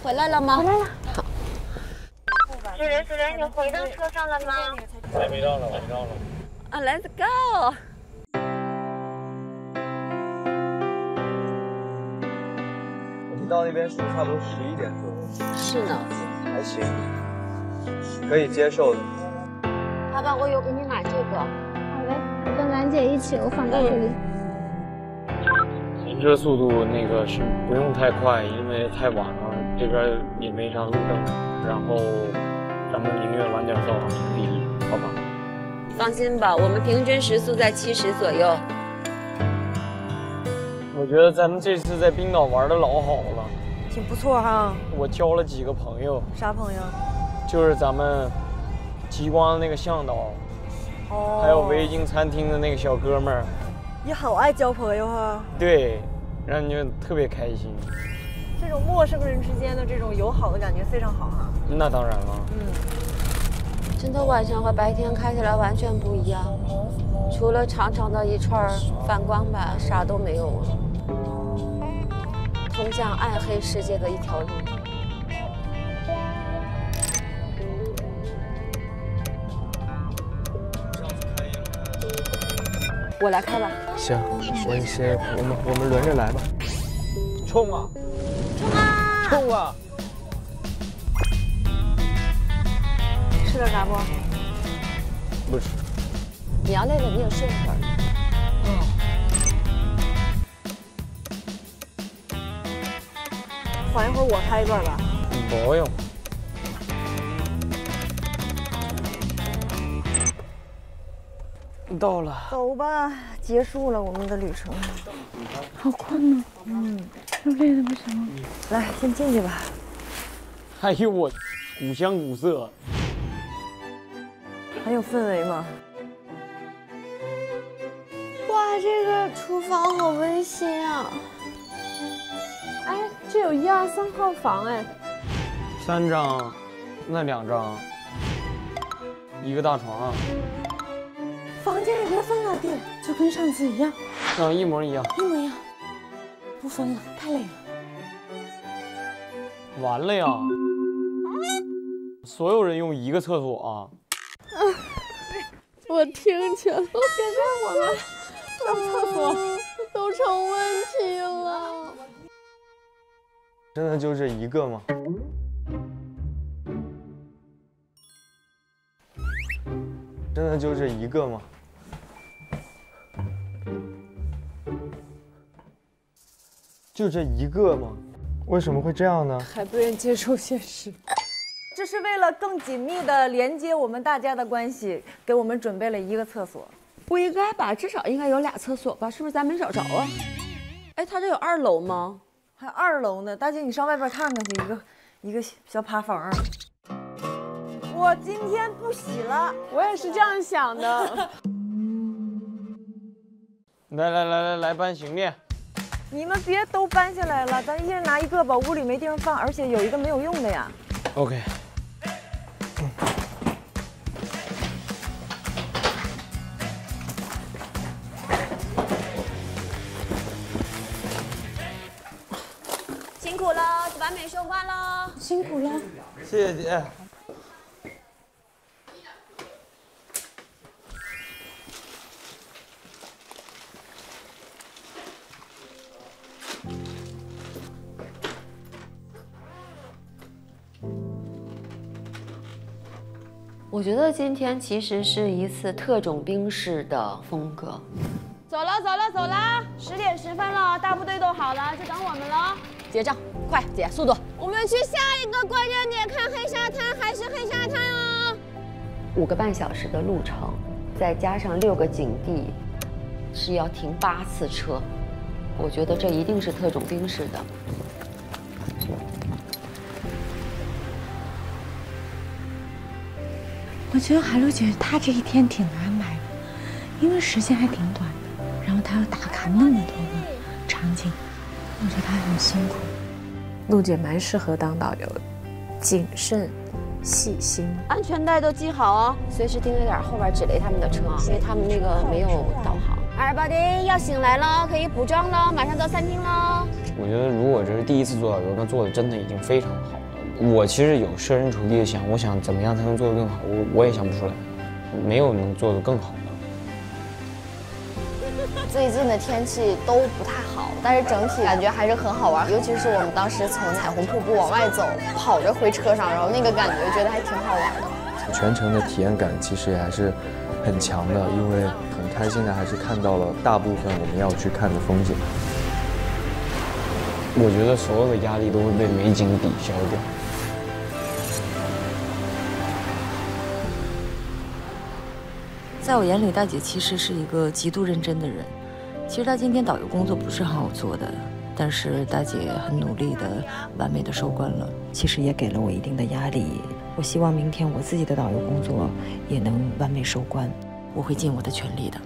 回来了吗？回来了。好。主人，你回到车上了吗？还没到呢，我到了。啊 ，Let's go。我们到那边是差不多11点左右。是呢。还行，可以接受的。爸爸，我有给你买这个。好嘞，我跟兰姐一起，我放到这里。行车速度那个是不用太快，因为太晚了。 这边也没啥路灯，然后咱们宁愿晚点到目的地，好吧？放心吧，我们平均时速在70左右。我觉得咱们这次在冰岛玩的老好了，挺不错哈。我交了几个朋友，啥朋友？就是咱们极光那个向导，哦，还有维京餐厅的那个小哥们儿。你好爱交朋友哈。对，让你就特别开心。 这种陌生人之间的这种友好的感觉非常好哈。那当然了。嗯，真的晚上和白天开起来完全不一样，除了长长的一串反光板，啥都没有了。通向暗黑世界的一条路。我来开吧。行，我们轮着来吧。冲啊！ 冲啊！吃点啥不？不吃。你要累了，你也睡一会儿。嗯。缓一会儿，我开一段吧。不用。到了。走吧，结束了我们的旅程。好困啊。嗯。 都累得不行，来先进去吧。哎呦我，古香古色，很有氛围嘛。哇，这个厨房好温馨啊！哎，这有1、2、3号房哎。3张，那2张，一个大床。房间里边放大点，就跟上次一样。嗯，一模一样。一模一样。 不疯了，太累了。完了呀！所有人用一个厕所啊！啊我听见了。现在我们上厕所都成问题了。真的就这一个吗？真的就这一个吗？ 就这一个吗？为什么会这样呢？还不愿接受现实。这是为了更紧密地连接我们大家的关系，给我们准备了一个厕所。不应该吧？至少应该有俩厕所吧？是不是咱没找着啊？哎，他这有2楼吗？还2楼呢，大姐你上外边看看去，一个小趴房。我今天不洗了。我也是这样想的。来，搬行李。 你们别都搬下来了，咱一人拿一个吧，屋里没地方放，而且有一个没有用的呀。OK。嗯。辛苦了，把美收官了。辛苦了，谢谢姐。我觉得今天其实是一次特种兵式的风格。走了，10点10分了，大部队都好了，就等我们了。结账，快姐，速度！我们去下一个关键点，看黑沙滩还是黑沙滩哦。5个半小时的路程，再加上6个景地，是要停8次车。我觉得这一定是特种兵式的。我觉得海璐姐她这一天挺难来的，因为时间还挺短的，然后她要打卡那么多个场景，我觉得她很辛苦。璐姐蛮适合当导游的，谨慎、细心，安全带都系好哦，随时盯着点后边指雷他们的车，因为他们那个没有导航。 Everybody 要醒来了，可以补妆了，马上到餐厅了。我觉得如果这是第一次做导游，那做的真的已经非常好了。我其实有设身处地的想，我想怎么样才能做得更好，我也想不出来，没有能做得更好的。最近的天气都不太好，但是整体感觉还是很好玩，尤其是我们当时从彩虹瀑布往外走，跑着回车上，然后那个感觉觉得还挺好玩的。全程的体验感其实也还是很强的，因为。 开心的还是看到了大部分我们要去看的风景。我觉得所有的压力都会被美景抵消掉。在我眼里，大姐其实是一个极度认真的人。其实她今天导游工作不是很好做的，但是大姐很努力的、完美的收官了。其实也给了我一定的压力。我希望明天我自己的导游工作也能完美收官。 我会尽我的全力的。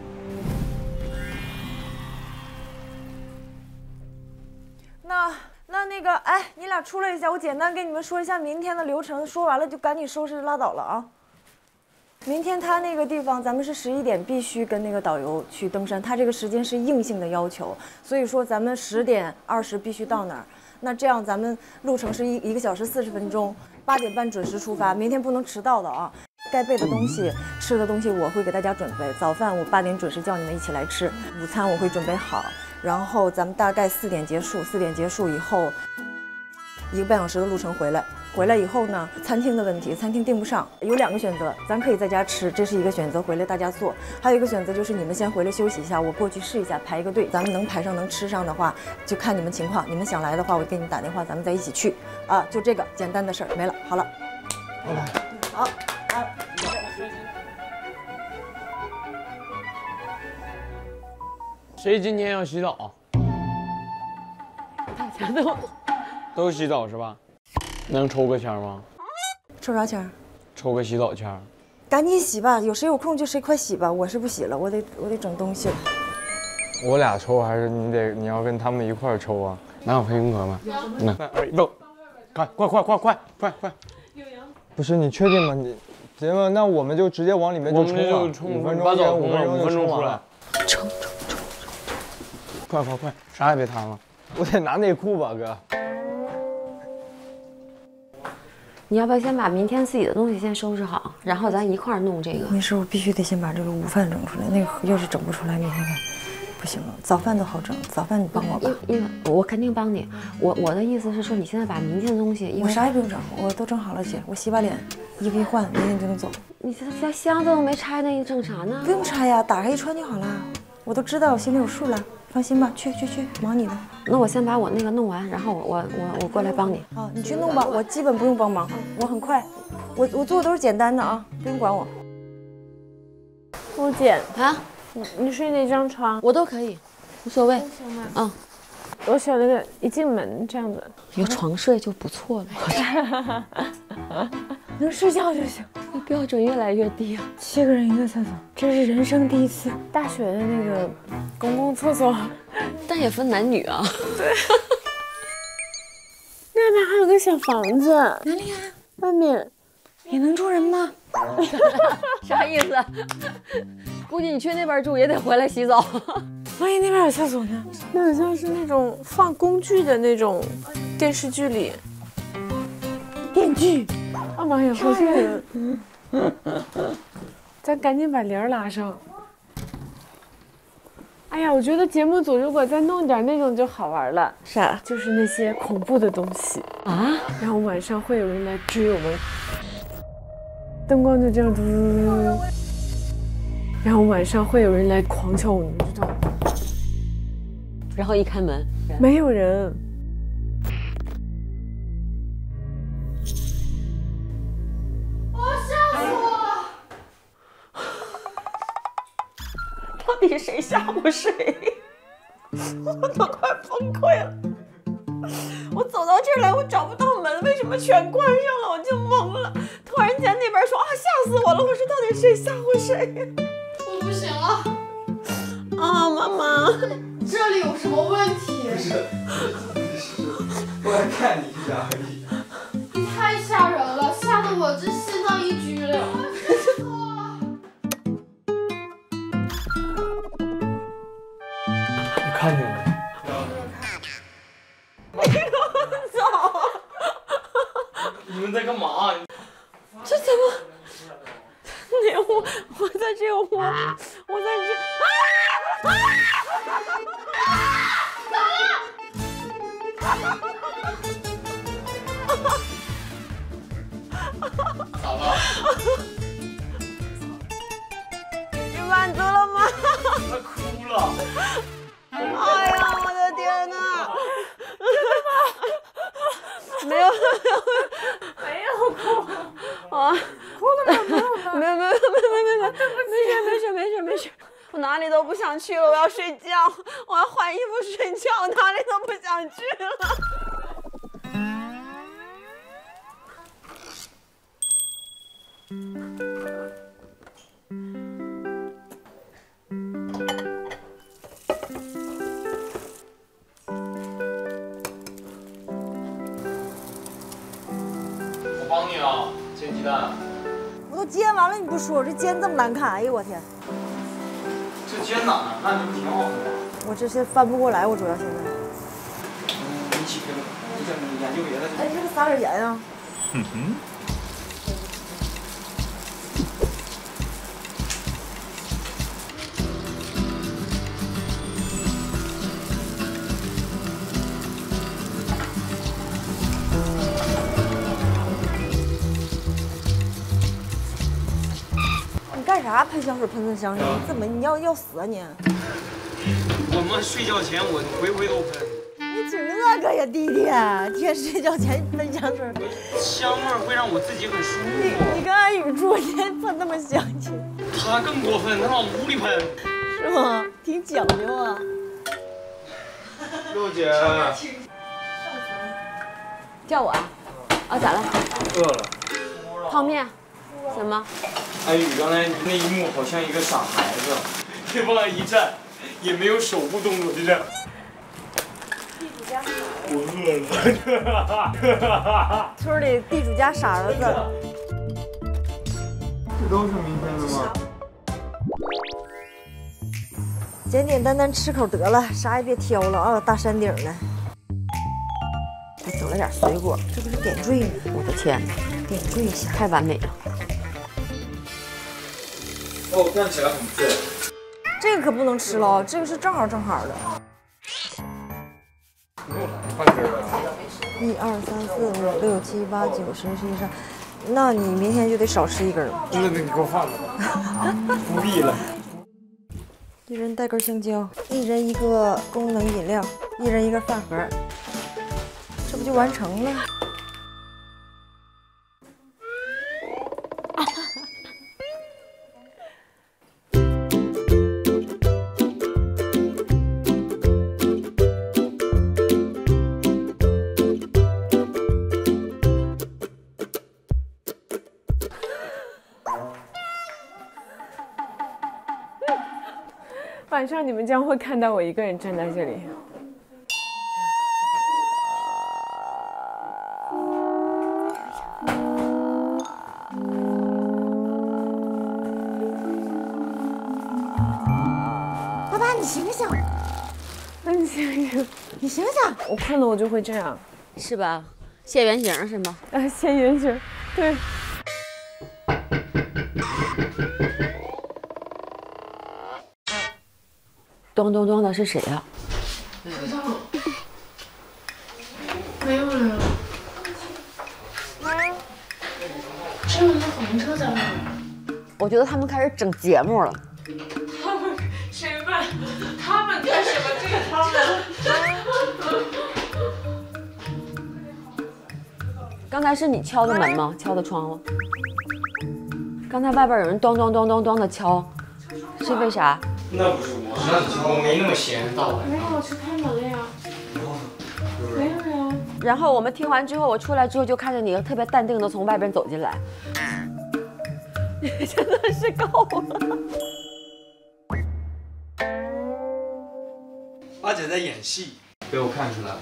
那个，哎，你俩出来一下，我简单跟你们说一下明天的流程，说完了就赶紧收拾拉倒了啊。明天他那个地方，咱们是11点必须跟那个导游去登山，他这个时间是硬性的要求，所以说咱们10:20必须到那儿。那这样咱们路程是1个小时40分钟，8点半准时出发，明天不能迟到的啊。 该备的东西、吃的东西我会给大家准备。早饭我8点准时叫你们一起来吃，午餐我会准备好。然后咱们大概4点结束，4点结束以后，1个半小时的路程回来。回来以后呢，餐厅的问题，餐厅订不上，有2个选择，咱可以在家吃，这是一个选择，回来大家做；还有一个选择就是你们先回来休息一下，我过去试一下排一个队。咱们能排上能吃上的话，就看你们情况。你们想来的话，我给你们打电话，咱们再一起去。啊，就这个简单的事儿没了。好了，拜拜。好。 谁今天要洗澡？大家都洗澡是吧？能抽个签吗？抽啥签？抽个洗澡签。赶紧洗吧，有谁有空就谁快洗吧。我是不洗了，我得整东西了。我俩抽还是你要跟他们一块抽啊？哪有配音盒吗？2、1，走！快！不是你确定吗？你。 行吧，那我们就直接往里面就冲了，5分钟出来，冲！快，啥也别贪了，我得拿内裤吧，哥。你要不要先把明天自己的东西先收拾好，然后咱一块儿弄这个？没事，我必须得先把这个午饭整出来，那个要是整不出来，明天不行了。早饭都好整，早饭你帮我吧。我肯定帮你。我的意思是说，你现在把明天的东西，我啥也不用整，我都整好了，姐，我洗把脸。 衣服一换，明天就能走。你这家箱子都没拆呢，你整啥呢？不用拆呀，打开一穿就好了。我都知道，我心里有数了，放心吧。去，忙你的。那我先把我那个弄完，然后我过来帮你。啊，你去弄吧，我基本不用帮忙，我很快。我做的都是简单的啊，不用管我。陆姐啊，你睡哪张床？我都可以，无所谓。嗯，我选了个一进门这样子，有床睡就不错了。能睡觉就行，那标准越来越低啊！7个人一个厕所，这是人生第一次。大学的那个公共厕所，但也分男女啊。对。那边还有个小房子，哪里啊？外面也能住人吗？啥意思？估计你去那边住也得回来洗澡。万一那边有厕所呢？那好像是那种放工具的那种电视剧里。 电锯，啊妈呀！好吓人！咱赶紧把帘儿拉上。哎呀，我觉得节目组如果再弄点那种就好玩了。啥？就是那些恐怖的东西啊，然后晚上会有人来追我们，灯光就这样嘟嘟嘟，然后晚上会有人来狂敲我们的窗，然后一开门，没有人。 到底谁吓唬谁？我都快崩溃了！我走到这儿来，我找不到门，为什么全关上了？我就懵了。忽然间那边说啊，吓死我了！我说到底谁吓唬谁呀？我不行了。啊，妈妈，这里有什么问题？不是，我来看你一下而已。你太吓人了，吓得我这心脏一激灵。你看见了？ 在干嘛？这怎么？那我在这个屋，我在这啊啊！咋了？你满足了吗？他哭了。哎呀，我的天哪！真的吗？没有。 啊，哭了吗？没有，没事，我哪里都不想去了，我要睡觉，我要换衣服睡觉，我哪里都不想去了。我帮你啊。 煎鸡蛋，我都煎完了，你不说，这煎这么难看，哎呦我天！这煎哪难看？这不挺好的吗？我这是翻不过来，我主要现在。你起来，你怎么研究别的？哎，这个撒点盐啊。嗯哼。啥喷香水喷成香水？你怎么你要死啊你！我们睡觉前我回回都喷。你整那个呀弟弟，天睡觉前喷香水，香味会让我自己很舒服。你跟安宇住，你还喷那么香气。他更过分，他往屋里喷。是吗？挺讲究啊。六姐，叫我啊？啊咋了？饿了。泡面。 什么？哎，宇，刚才那一幕好像一个傻孩子，这往那一站，也没有手部动作，就这样。地主家傻儿子。村里地主家傻儿子。这都是明天的吗？简简单单吃口得了，啥也别挑了啊！大山顶呢。还整了点水果，这不是点缀吗？我的天哪，点缀一下，太完美了。 哦，看起来很脆。这个可不能吃了，这个是正好的。半根儿啊！1、2、3、4、5、6、7、8、9、10、11、12，那你明天就得少吃一根了。就是那你给我放了，不必了。一人带根香蕉，一人一个功能饮料，一人一个饭盒，这不就完成了？ 晚上你们将会看到我一个人站在这里。爸爸，你醒醒！你醒醒！你醒醒！我困了，我就会这样，是吧？现原形是吗？啊，现原形，对。 咚咚咚的是谁呀？不知道，没有人。这么多火车车在哪儿？我觉得他们开始整节目了。他们谁办？他们干什么？这个他们。刚才是你敲的门吗？敲的窗户。刚才外边有人咚咚咚咚咚的敲，是为啥？那不是我。 那我没那么闲，到晚上。没有，我去开门了呀。没有呀。然后我们听完之后，我出来之后就看着你特别淡定的从外边走进来，你真的是够了。八姐在演戏，被我看出来了。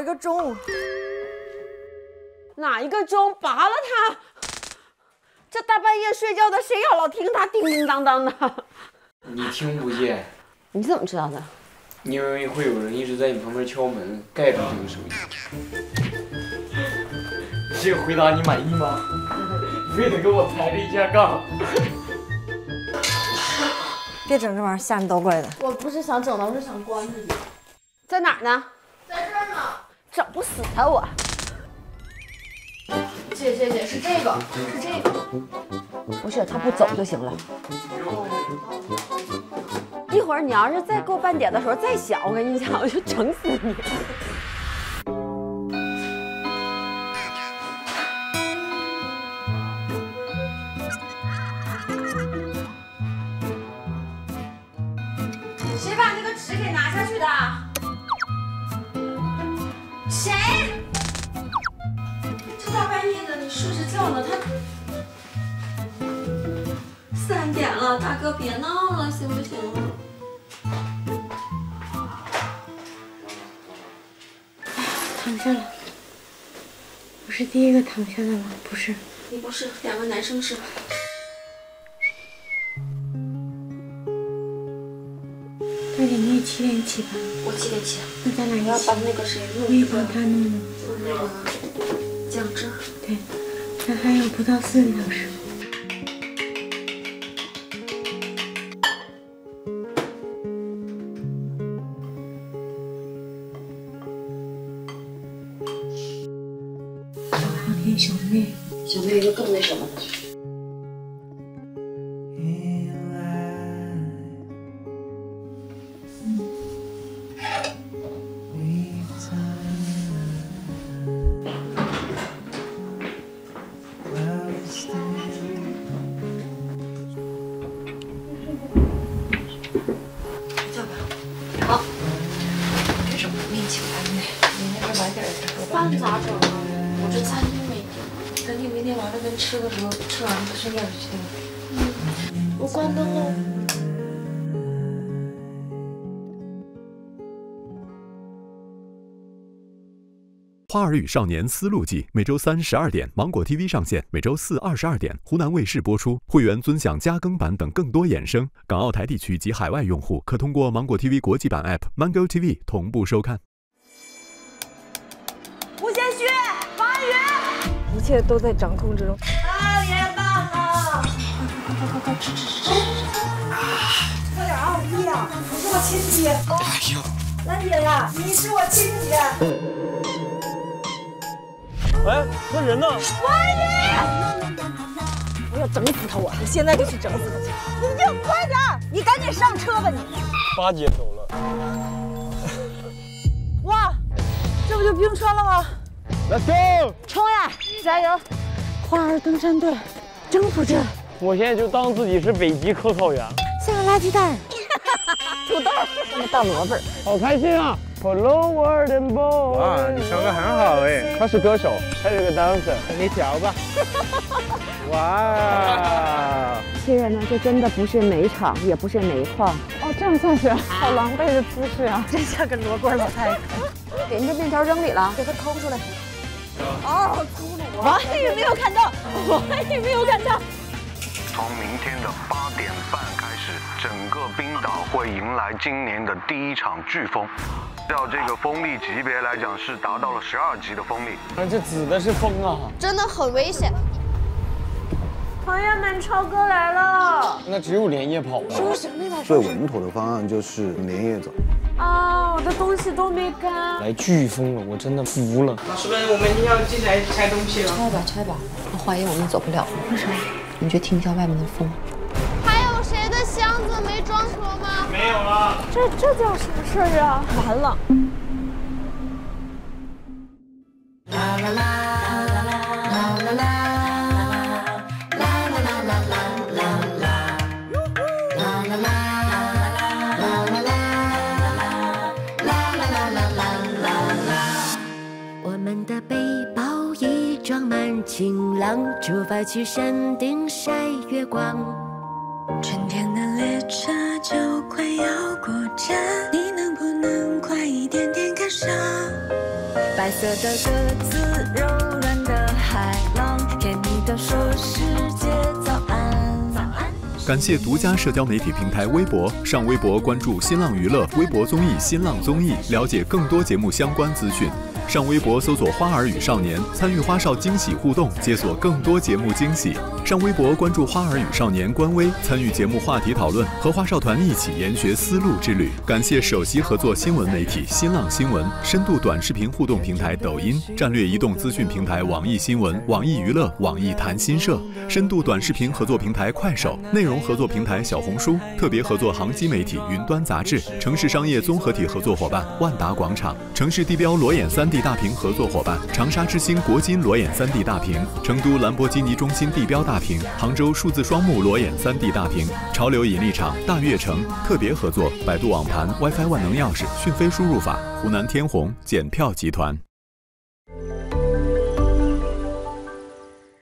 一个钟，哪一个钟拔了它？这大半夜睡觉的，谁要老听它叮叮当当的？你听不见？你怎么知道的？因为会有人一直在你旁边敲门，盖住这个声音。这个回答你满意吗？你非得跟我抬着一下杠。别整这玩意儿，吓人倒怪的。我不是想整的，我是想关着你。在哪儿呢？在这儿呢。 整不死他我！姐，是这个，是这个。不是，他不走就行了。一会儿你要是再够半点的时候再想，我跟你讲，我就整死你！谁把那个纸给拿下去的？ 谁？这大半夜的，你睡着觉呢？他3点了，大哥别闹了，行不行？躺下了。我是第一个躺下的吗？不是。你不是，2个男生是。 7点起吧，我7点起。那咱俩要把那个谁弄一个，他弄的，那个酱汁。对，咱还有不到4个小时。后天小妹就更那什么了。 《花儿与少年思路记》每周3、12点芒果 TV 上线，每周4、22点湖南卫视播出。会员尊享加更版等更多衍生。港澳台地区及海外用户可通过芒果 TV 国际版 App、Mango TV 同步收看。吴先煦、王安宇，一切都在掌控之中。啊，爷爷爸好！快吃！快点啊，五弟啊，你是我亲姐。哎呦，兰姐呀，你是我亲姐。 哎，那人呢？王宇，我要整死他！我现在就去整死他去！你就快点，你赶紧上车吧你！八姐走了。哇，这不就冰川了吗 ？Let's go！ 冲呀，加油！花儿登山队征服者。我现在就当自己是北极科考员。像个垃圾袋，土豆，像个大萝卜，好开心啊！ Hello world and boy。哇，你唱歌很好哎！他是歌手，他是个 dancer。你调吧。哇！这个呢，这真的不是煤场，也不是煤矿。哦，这样算是好狼狈的姿势啊！真像个罗锅老太太。给您这面条扔里了，给它抠出来。哦，粗鲁。王安宇没有看到，王安宇没有看到。从明天的8点半开始，整个冰岛会迎来今年的第一场飓风。 照这个风力级别来讲，是达到了12级的风力。啊，这指的是风啊，真的很危险。朋友们，超哥来了。那只有连夜跑了。说什么呢？最稳妥的方案就是连夜走。啊，我的东西都没干。来飓风了，我真的服了。老师们，我们要进来拆东西了。拆吧，我怀疑我们走不了。为什么？你去听一下外面的风。还有谁的箱子没装妥吗？没有了。这叫什么事儿啊？完了。晴朗，出发去山顶晒月光。春天的列车就快要过站，你能不能快一点点赶上？白色的鸽子，柔软的海浪，甜蜜的说世界早安。早安。感谢独家社交媒体平台微博，上微博关注新浪娱乐微博综艺新浪综艺，了解更多节目相关资讯。 上微博搜索“花儿与少年”，参与花少惊喜互动，解锁更多节目惊喜。上微博关注“花儿与少年”官微，参与节目话题讨论，和花少团一起研学丝路之旅。感谢首席合作新闻媒体新浪新闻、深度短视频互动平台抖音、战略移动资讯平台网易新闻、网易娱乐、网易谈新社、深度短视频合作平台快手、内容合作平台小红书、特别合作杭基媒体云端杂志、城市商业综合体合作伙伴万达广场、城市地标裸眼3D 大屏合作伙伴长沙之星国金裸眼3D 大屏、成都兰博基尼中心地标大屏、杭州数字双目裸眼3D 大屏、潮流引力场、大悦城特别合作、百度网盘、WiFi 万能钥匙、讯飞输入法、湖南天虹、检票集团。